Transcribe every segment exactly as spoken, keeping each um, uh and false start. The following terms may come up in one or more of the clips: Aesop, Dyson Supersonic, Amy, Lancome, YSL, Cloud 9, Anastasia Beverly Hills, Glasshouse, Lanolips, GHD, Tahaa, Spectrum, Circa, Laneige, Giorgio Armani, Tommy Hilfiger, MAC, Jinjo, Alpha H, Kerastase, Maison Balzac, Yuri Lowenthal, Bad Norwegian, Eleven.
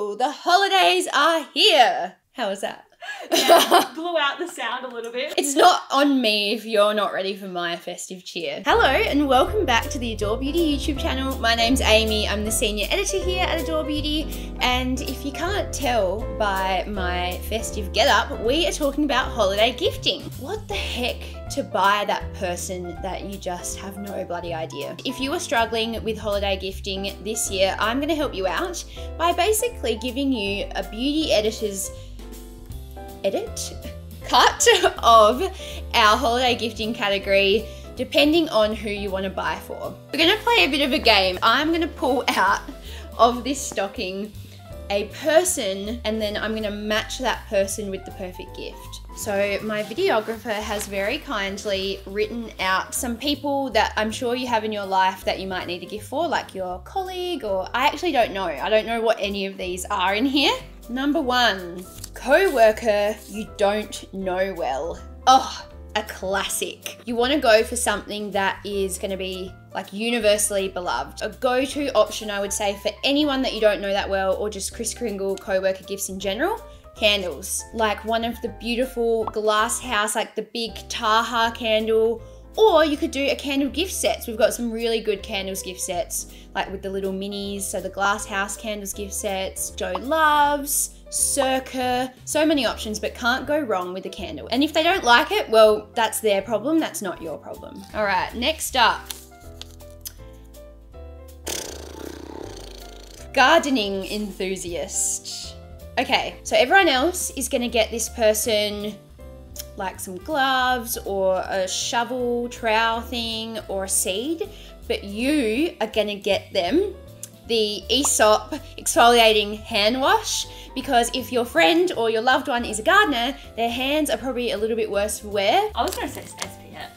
Whoa, the holidays are here. How was that? Yeah, blew out the sound a little bit. It's not on me if you're not ready for my festive cheer. Hello and welcome back to the Adore Beauty YouTube channel. My name's Amy. I'm the senior editor here at Adore Beauty. And if you can't tell by my festive getup, we are talking about holiday gifting. What the heck to buy that person that you just have no bloody idea? If you are struggling with holiday gifting this year, I'm going to help you out by basically giving you a beauty editor's edit cut of our holiday gifting category depending on who you want to buy for. We're going to play a bit of a game. I'm going to pull out of this stocking a person and then I'm going to match that person with the perfect gift. So my videographer has very kindly written out some people that I'm sure you have in your life that you might need a gift for, like your colleague, or I actually don't know. I don't know what any of these are in here. Number one, co-worker you don't know well. Oh, a classic. You want to go for something that is going to be like universally beloved. A go-to option, I would say, for anyone that you don't know that well, or just Kris Kringle co-worker gifts in general. Candles, like one of the beautiful Glasshouse, like the big Tahaa candle. Or you could do a candle gift sets. We've got some really good candles gift sets, like with the little minis. So the Glasshouse candles gift sets, Joe Loves, Circa, so many options, but can't go wrong with a candle. And if they don't like it, well, that's their problem. That's not your problem. All right, next up. Gardening enthusiast. Okay, so everyone else is gonna get this person like some gloves or a shovel trowel thing or a seed, but you are gonna get them the Aesop exfoliating hand wash, because if your friend or your loved one is a gardener, their hands are probably a little bit worse for wear. I was gonna say S P F.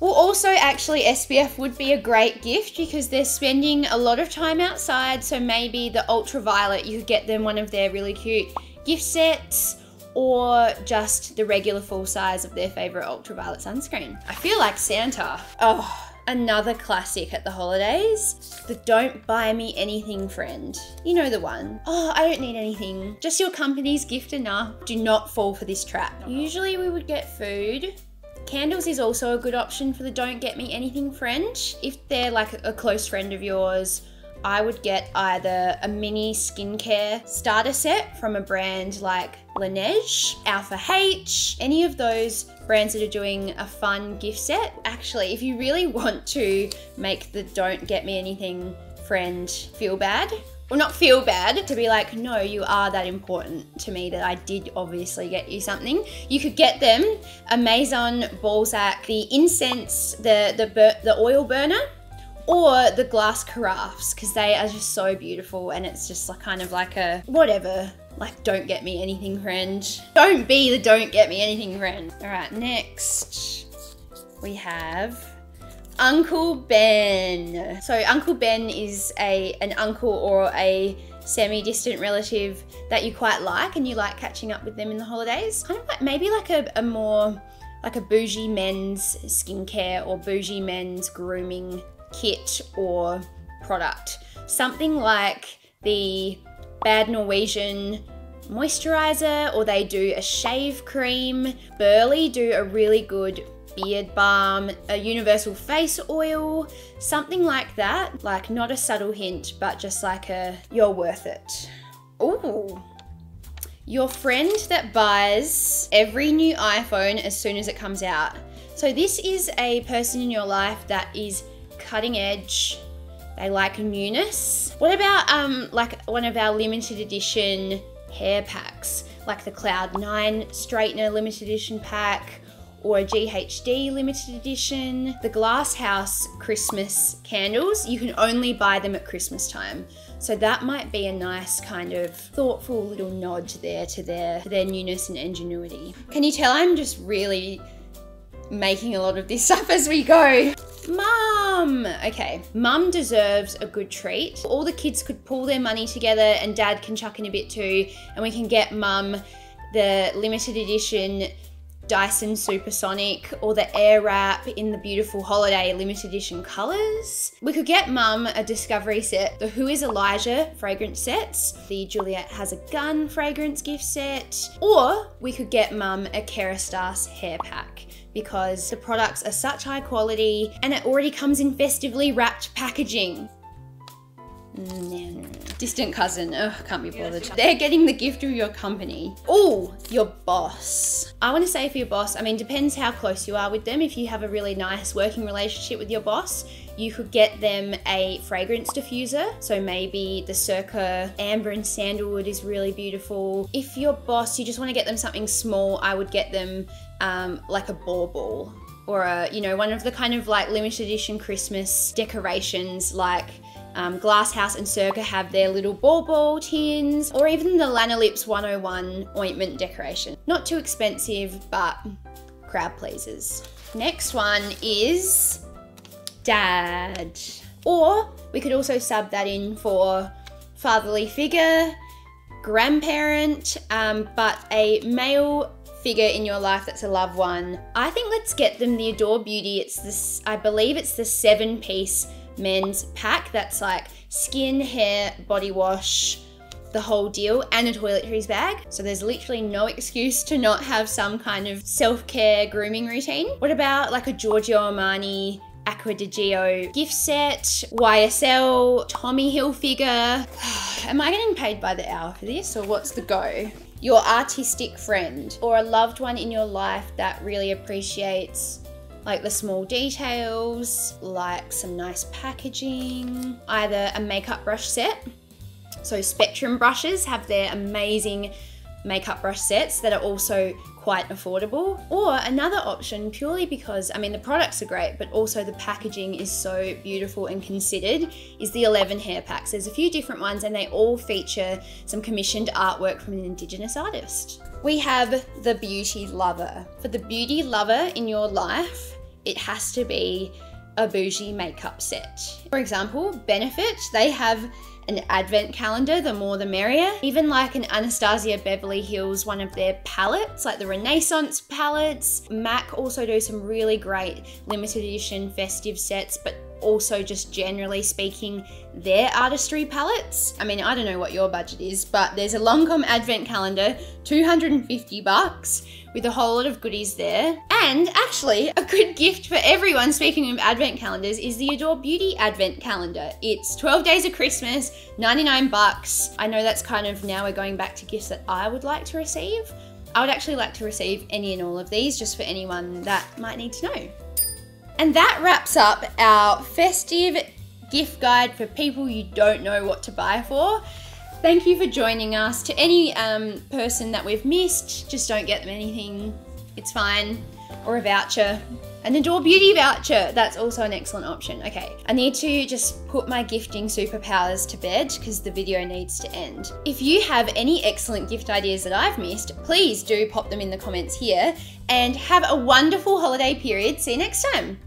Well, also actually S P F would be a great gift because they're spending a lot of time outside, so maybe the ultraviolet, you could get them one of their really cute gift sets, or just the regular full size of their favorite ultraviolet sunscreen. I feel like Santa. Oh, another classic at the holidays. The don't buy me anything friend. You know the one. Oh, I don't need anything. Just your company's gift enough. Do not fall for this trap. Usually we would get food. Candles is also a good option for the don't get me anything friend. If they're like a close friend of yours, I would get either a mini skincare starter set from a brand like Laneige, Alpha H, any of those brands that are doing a fun gift set. Actually, if you really want to make the don't get me anything friend feel bad, or not feel bad, to be like, no, you are that important to me that I did obviously get you something. You could get them a Maison Balzac, the incense, the, the, bur the oil burner, or the glass carafes, because they are just so beautiful and it's just like kind of like a whatever, like don't get me anything friend. Don't be the don't get me anything friend. All right, next we have Uncle Ben. So Uncle Ben is a an uncle or a semi-distant relative that you quite like and you like catching up with them in the holidays. Kind of like maybe like a, a more, like a bougie men's skincare or bougie men's grooming kit or product. Something like the Bad Norwegian moisturizer, or they do a shave cream. Burly do a really good beard balm, a universal face oil, something like that. Like not a subtle hint, but just like a, you're worth it. Ooh. Your friend that buys every new iPhone as soon as it comes out. So this is a person in your life that is cutting edge, they like newness. What about um, like one of our limited edition hair packs, like the Cloud nine straightener limited edition pack, or a G H D limited edition. The Glasshouse Christmas candles, you can only buy them at Christmas time. So that might be a nice kind of thoughtful little nod there to their, to their newness and ingenuity. Can you tell I'm just really making a lot of this up as we go? Mum! Okay, mum deserves a good treat. All the kids could pull their money together and dad can chuck in a bit too, and we can get mum the limited edition Dyson Supersonic or the Airwrap in the beautiful holiday limited edition colors. We could get Mum a discovery set, the Who is Elijah fragrance sets, the Juliet Has a Gun fragrance gift set, or we could get Mum a Kerastase hair pack, because the products are such high quality and it already comes in festively wrapped packaging. Mm. Distant cousin, oh, can't be bothered. They're getting the gift of your company. Oh, your boss. I want to say for your boss, I mean, depends how close you are with them. If you have a really nice working relationship with your boss, you could get them a fragrance diffuser. So maybe the Circa Amber and Sandalwood is really beautiful. If your boss, you just want to get them something small, I would get them um, like a bauble or a, you know, one of the kind of like limited edition Christmas decorations like Um, Glasshouse and Circa have their little bauble tins, or even the Lanolips one oh one ointment decoration. Not too expensive, but crowd pleasers. Next one is Dad. Or we could also sub that in for fatherly figure, grandparent, um, but a male figure in your life that's a loved one. I think let's get them the Adore Beauty. It's this, I believe it's the seven piece men's pack that's like skin, hair, body wash, the whole deal, and a toiletries bag. So there's literally no excuse to not have some kind of self-care grooming routine. What about like a Giorgio Armani Acqua Di Gio gift set, Y S L, Tommy Hilfiger? Am I getting paid by the hour for this, or what's the go? Your artistic friend or a loved one in your life that really appreciates like the small details, like some nice packaging. Either a makeup brush set, so Spectrum brushes have their amazing makeup brush sets that are also quite affordable. Or another option, purely because, I mean, the products are great, but also the packaging is so beautiful and considered, is the Eleven hair packs. There's a few different ones and they all feature some commissioned artwork from an Indigenous artist. We have the beauty lover. For the beauty lover in your life, it has to be a bougie makeup set. For example, Benefit, they have an advent calendar, the more the merrier. Even like an Anastasia Beverly Hills, one of their palettes, like the Renaissance palettes. MAC also do some really great limited edition festive sets, but also just generally speaking, their artistry palettes. I mean, I don't know what your budget is, but there's a Lancome advent calendar, two hundred fifty bucks, with a whole lot of goodies there. And actually, a good gift for everyone, speaking of advent calendars, is the Adore Beauty advent calendar. It's twelve days of Christmas, ninety-nine bucks. I know that's kind of, now we're going back to gifts that I would like to receive. I would actually like to receive any and all of these, just for anyone that might need to know. And that wraps up our festive gift guide for people you don't know what to buy for. Thank you for joining us. To any um, person that we've missed, just don't get them anything, it's fine. Or a voucher, an Adore Beauty voucher, that's also an excellent option. Okay, I need to just put my gifting superpowers to bed because the video needs to end. If you have any excellent gift ideas that I've missed, please do pop them in the comments here, and have a wonderful holiday period. See you next time.